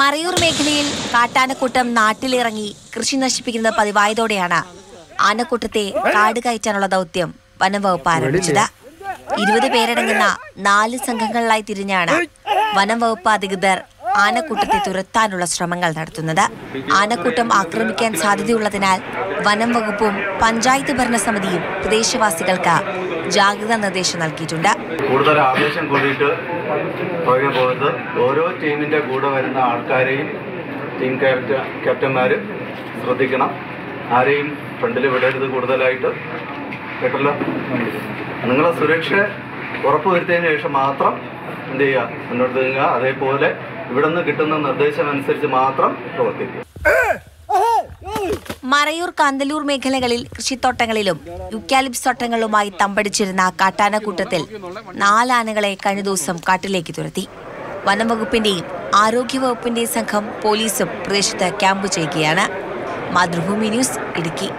മറയൂർ മേഖലയിൽ കാട്ടാനക്കൂട്ടം നാട്ടിലിറങ്ങി കൃഷി നശിപ്പിക്കുന്നത് പതിവായതോടെയാണ് ആനക്കൂട്ടത്തെ കാട് കയറ്റാനുള്ള ദൗത്യം വനംവകുപ്പ് ആരംഭിച്ചത്. 20 പേരടങ്ങുന്ന 4 സംഘങ്ങളായി തിരിഞ്ഞാണ് വനംവകുപ്പ് അധികൃതർ ആനക്കൂട്ടത്തെ തുരത്താനുള്ള ശ്രമങ്ങൾ നടത്തുന്നത്. ആനക്കൂട്ടം ആക്രമിക്കാൻ സാധ്യതയുള്ളതിനാൽ വനം വകുപ്പും പഞ്ചായത്ത് ഭരണസമിതിയും പ്രദേശവാസികൾക്ക് ജാഗ്രതാ നിർദ്ദേശം നൽകിയിട്ടുണ്ട്. കൂടുതൽ ആവേശം കൂടിയിട്ട് ഓരോ ടീമിന്റെ കൂടെ വരുന്ന ആൾക്കാരെയും ടീം ക്യാപ്റ്റന്മാര് ശ്രദ്ധിക്കണം. ആരെയും ഫ്രണ്ടിൽ വിടരുത്. കൂടുതലായിട്ട് കേട്ടല്ലോ, നിങ്ങളുടെ സുരക്ഷ ഉറപ്പുവരുത്തിയതിനു ശേഷം മാത്രം എന്ത് ചെയ്യുക, മുന്നോട്ട് നീങ്ങുക. അതേപോലെ ഇവിടുന്ന് കിട്ടുന്ന നിർദ്ദേശം അനുസരിച്ച് മാത്രം പ്രവർത്തിക്കുക. മറയൂർ കാന്തല്ലൂർ മേഖലകളിൽ കൃഷിത്തോട്ടങ്ങളിലും യൂക്കാലിപ്സ് തോട്ടങ്ങളുമായി തമ്പടിച്ചിരുന്ന കാട്ടാനക്കൂട്ടത്തിൽ 4 ആനകളെ കഴിഞ്ഞ ദിവസം കാട്ടിലേക്ക് തുരത്തി. വനംവകുപ്പിന്റെയും ആരോഗ്യവകുപ്പിന്റെയും സംഘം പോലീസും പ്രദേശത്ത് ക്യാമ്പ് ചെയ്യുകയാണ്. മാതൃഭൂമി ന്യൂസ്, ഇടുക്കി.